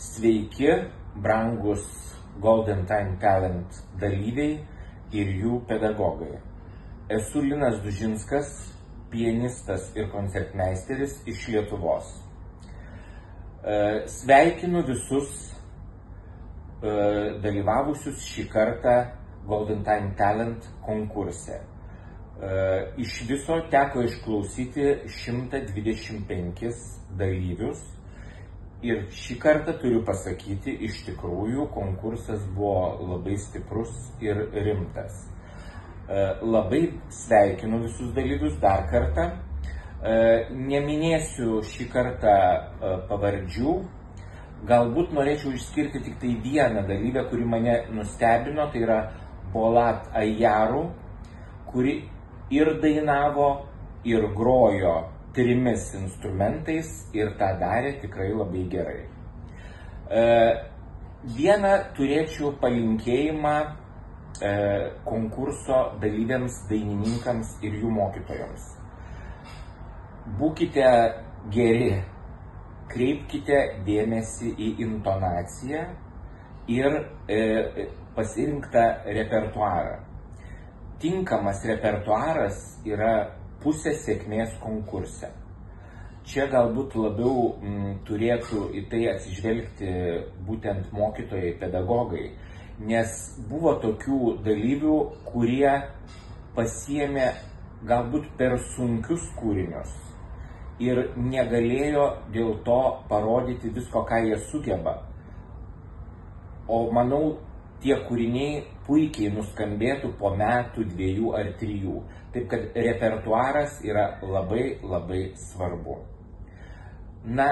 Sveiki, brangus Golden Time Talent dalyviai ir jų pedagogai. Esu Linas Dužinskas, pianistas ir koncertmeisteris iš Lietuvos. Sveikinu visus dalyvavusius šį kartą Golden Time Talent konkurse. Iš viso teko išklausyti 125 dalyvius ir šį kartą turiu pasakyti, iš tikrųjų konkursas buvo labai stiprus ir rimtas. Labai sveikinu visus dalyvius dar kartą. Neminėsiu šį kartą pavardžių. Galbūt norėčiau išskirti tik tai vieną dalyvę, kuri mane nustebino, tai yra Bolat Ayaru, kuri ir dainavo, ir grojo trimis instrumentais ir tą darė tikrai labai gerai. Vieną turėčiau palinkėjimą konkurso dalyviams, dainininkams ir jų mokytojams. Būkite geri. Kreipkite dėmesį į intonaciją ir pasirinktą repertuarą. Tinkamas repertuaras yra pusė sėkmės konkurse. Čia galbūt labiau turėtų į tai atsižvelgti būtent mokytojai, pedagogai, nes buvo tokių dalyvių, kurie pasiėmė galbūt per sunkius kūrinius ir negalėjo dėl to parodyti visko, ką jie sugeba. O manau, tie kūriniai puikiai nuskambėtų po metų, 2 ar 3. Taip kad repertuaras yra labai svarbu. Na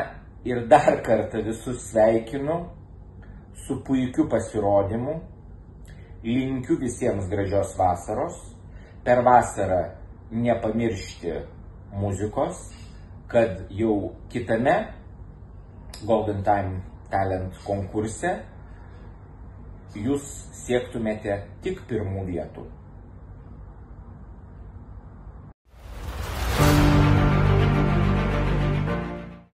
ir dar kartą visus sveikinu su puikiu pasirodymu. Linkiu visiems gražios vasaros. Per vasarą nepamiršti muzikos, kad jau kitame Golden Time Talent konkurse jūs siektumėte tik pirmų vietų.